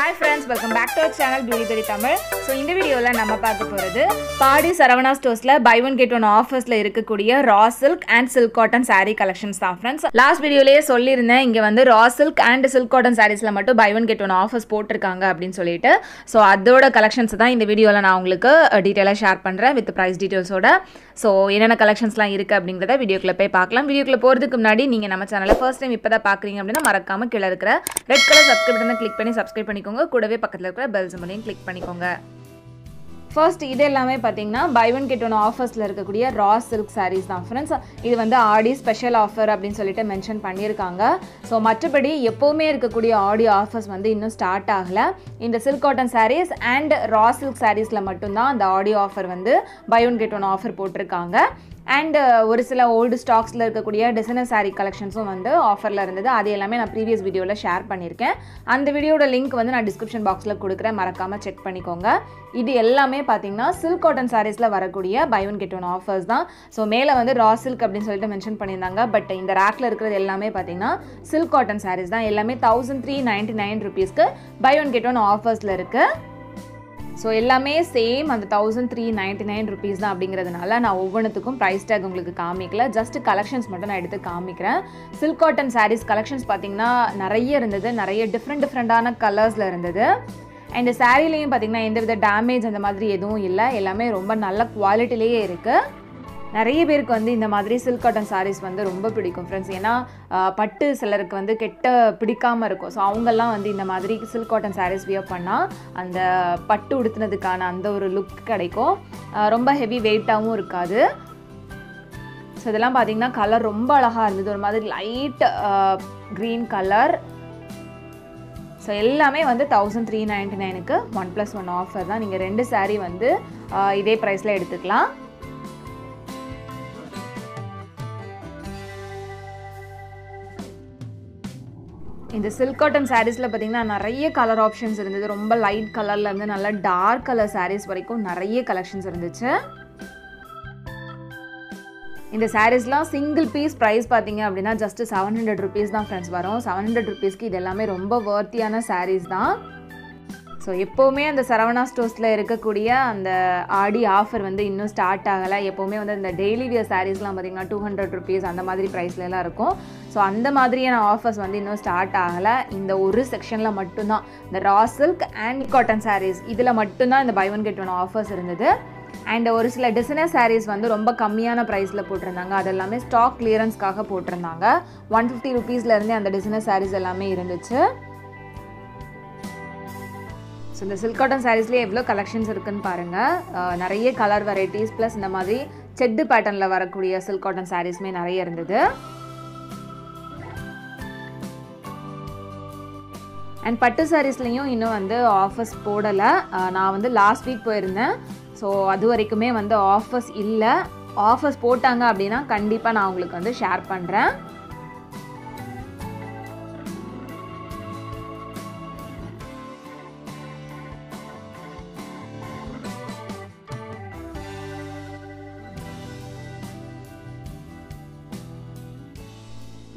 Hi friends, welcome back to our channel Beauty Berry Tamil. So in this video la nama paaka poradhu Padi Saravana Stores la buy one get one offers la irukkuriya raw silk and silk cotton saree collections da friends. Last video la sollirna inga vandu raw silk and silk cotton sarees la mattum buy one get one offers potirukanga appdin solittu. So adoda collections da indha video la na ungalku detail ah share pandren with price details oda. So enna collections la irukku appdingrada video ku poi paakalam. Video ku poradhukku munadi neenga nama channel la first time ippada paakreenga appdina marakama killa irukra red color subscribe button click பண்ணி subscribe பண்ணி bell symbol click பண்ணிக்கோங்க first इदेल्लामे पातींगना buy one get one offers ला इरुक्कूडिय raw silk sarees दा friends इदु वंदु आडी स्पेशल ऑफर அப்படினு சொல்லிட்டு மென்ஷன் பண்ணிருக்காங்க சோ மற்றபடி எப்பவுமே இருக்கக்கூடிய ஆடி ஆஃபர்ஸ் வந்து இன்னும் ஸ்டார்ட் ஆகல இந்த silk cotton sarees and raw silk sarees ல மட்டும் தான் அந்த ஆடி ஆஃபர் வந்து buy one get one offer போட்டுருக்காங்க and ஒரு சில old stocks ல இருக்கக்கூடிய designer saree collections வந்து ஆஃபர்ல இருந்தது அது எல்லாமே நான் previous video ல ஷேர் பண்ணிருக்கேன் அந்த வீடியோட லிங்க் வந்து நான் description box ல கொடுக்கிறேன் மறக்காம செக் பண்ணிக்கோங்க இது எல்லாமே பாத்தீங்கன்னா silk cotton sarees ல வரக்கூடிய buy one get one offers தான் சோ மேல வந்து raw silk அப்படி சொல்லிட்டு மென்ஷன் பண்ணிருந்தாங்க பட் இந்த ரேக்ல இருக்குறது எல்லாமே பாத்தீங்கன்னா silk cotton sarees தான் எல்லாமே 1399 rupees க்கு buy one get one offers ல இருக்கு सो எல்லாமே சேம் அந்த 1399 ரூபீஸ் தான் அப்படிங்கிறதுனால நான் ஒவ்வொண்ணுத்துக்கும் பிரைஸ் டாக் உங்களுக்கு காமிக்கல ஜஸ்ட் கலெக்ஷன்ஸ் மட்டும் நான் எடுத்து காமிக்கிறேன் silk cotton sarees கலெக்ஷன்ஸ் பாத்தீங்கன்னா நிறைய இருந்தது நிறைய டிஃபரண்டான கலர்ஸ்ல இருந்தது அண்ட் சாரீலயும் பாத்தீங்கன்னா எந்தவித டேமேஜ் அந்த மாதிரி எதுவும் இல்ல எல்லாமே ரொம்ப நல்ல குவாலிட்டிலயே இருக்கு நிறைய பேருக்கு வந்து இந்த மாதிரி silk cotton sarees வந்து ரொம்ப பிடிக்கும் फ्रेंड्स ஏனா பட்டு சிலருக்கு வந்து கெட்ட பிடிக்காம இருக்கும் சோ அவங்க எல்லாம் வந்து இந்த மாதிரி silk cotton sarees wear பண்ணா அந்த பட்டு உடுத்துனதுக்கான அந்த ஒரு லுக் கிடைக்கும் ரொம்ப ஹெவி வெயிட்டாவும் இருக்காது சோ இதெல்லாம் பாத்தீங்கன்னா கலர் ரொம்ப அழகா இருந்துது ஒரு மாதிரி லைட் green color சோ எல்லாமே வந்து 1399 க்கு 1+1 ஆஃபர் தான் நீங்க ரெண்டு saree வந்து இதே பிரைஸ்ல எடுத்துக்கலாம் இந்த silk cotton sareesல பாத்தீங்கன்னா நிறைய கலர் ஆப்ஷன்ஸ் இருந்துது ரொம்ப லைட் கலர்ல இருந்து நல்ல டார்க் கலர் sarees வரைக்கும் நிறைய கலெக்ஷன்ஸ் இருந்துச்சு இந்த sareesலாம் single piece price பாத்தீங்க அப்படினா just 700 rupees தான் फ्रेंड्स வரும் 700 rupees க்கு இதெல்லாம் ரொம்ப worthy-ஆன sarees தான் சோ எப்பவுமே அந்த சரவணா ஸ்டோர்ஸ்ல இருக்கக்கூடிய அந்த ஆடி ஆஃபர் வந்து இன்னும் ஸ்டார்ட் ஆகல எப்பவுமே வந்து அந்த டெய்லி வியர் sareesலாம் பாத்தீங்கன்னா 200 rupees அந்த மாதிரி priceல எல்லாம் இருக்கும் சோ அந்த மாதிரியான ஆஃபர்ஸ் வந்து இன்னும் ஸ்டார்ட் ஆகல இந்த ஒரு செக்ஷன்ல மட்டும் தான் இந்த raw silk and cotton sarees இதுல மட்டும் தான் இந்த buy one get one offers இருந்தது அண்ட் ஒரு சில டிசைனர் sarees வந்து ரொம்ப கம்மியான பிரைஸ்ல போட்டுருந்தாங்க அதெல்லாம் ஸ்டாக் கிளியரன்ஸ்க்காக போட்டுருந்தாங்க 150 rupeesல இருந்து அந்த டிசைனர் sarees எல்லாமே இருந்துச்சு So இந்த silk cotton sareesல எவ்ளோ கலெக்ஷன்ஸ் இருக்குன்னு பாருங்க நிறைய கலர் வெரைட்டிஸ் பிளஸ் இந்த மாதிரி செட் பேட்டர்ன்ல வரக்கூடிய silk cotton sareesமே நிறைய இருந்தது அண்ட் பட்டு sareesலயும் இன்னும் வந்து ஆஃபர்ஸ் போடல நான் வந்து லாஸ்ட் வீக் போயிருந்தேன் சோ அது வரைக்குமே வந்து ஆஃபர்ஸ் இல்ல ஆஃபர்ஸ் போட்டாங்க அப்படினா கண்டிப்பா நான் உங்களுக்கு வந்து ஷேர் பண்றேன்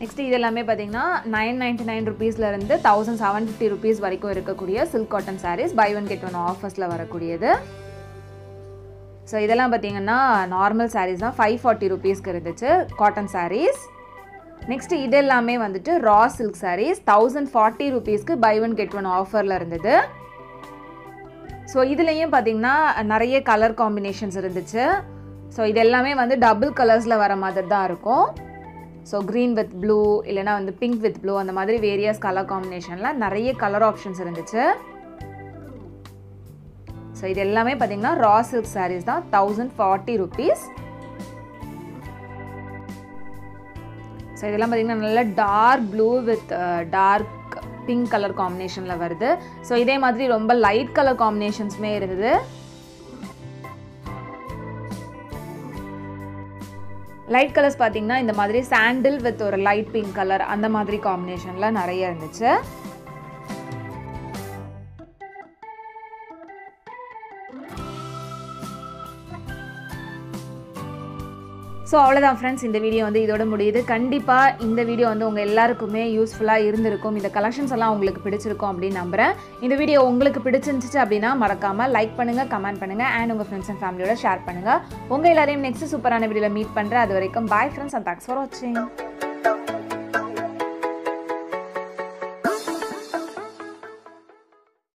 Next இதெல்லாம் பாத்தீங்கன்னா 999 rupeesல இருந்து 1750 rupees வரைக்கும் இருக்கக்கூடிய silk cotton sarees buy one get one offersல வரக்கூடியது சோ இதெல்லாம் பாத்தீங்கன்னா நார்மல் sarees தான் 540 rupeesக்கு இருந்துச்சு cotton sarees next இதெல்லாம் வந்துட்டு raw silk sarees 1040 rupeesக்கு buy one get one offerல இருந்தது சோ இதுலயும் பாத்தீங்கன்னா நிறைய கலர் காம்பினேஷன்ஸ் இருந்துச்சு சோ இதெல்லாம் வந்து டபுள் கலர்ஸ்ல வர மாதிரி தான் இருக்கும் So green with blue இல்லனா வந்து pink with blue அந்த மாதிரி various color combinationல நிறைய color options இருந்துச்சு சோ இது எல்லாமே பாத்தீங்கன்னா raw silk sarees தான் 1040 rupees சோ இதெல்லாம் பாத்தீங்கன்னா நல்ல dark blue with dark pink color combinationல வருது சோ இதே மாதிரி ரொம்ப light color combinationsமே இருந்துது லைட் கலர்ஸ் பாத்தீங்கன்னா இந்த மாதிரி சாண்டில் வித் ஒரு லைட் பிங்க் கலர் அந்த மாதிரி காம்பினேஷன்ல நிறைய இருந்துச்சு So, अवளோதான் फ्रेंड्स இந்த வீடியோ வந்து இதோட முடியுது கண்டிப்பா இந்த வீடியோ வந்து உங்க எல்லாருக்குமே யூஸ்ஃபுல்லா இருந்திருக்கும் இந்த கலெக்ஷன்ஸ் எல்லாம் உங்களுக்கு பிடிச்சிருக்கும் அப்படி நம்பறேன் இந்த வீடியோ உங்களுக்கு பிடிச்சிருந்துச்சு அப்படினா மறக்காம லைக் பண்ணுங்க கமெண்ட் பண்ணுங்க and உங்க फ्रेंड्स and family ஓட ஷேர் பண்ணுங்க உங்க எல்லாரையும் நெக்ஸ்ட் சூப்பரான வீடியோல மீட் பண்றேன் அதுவரைக்கும் bye friends and thanks for watching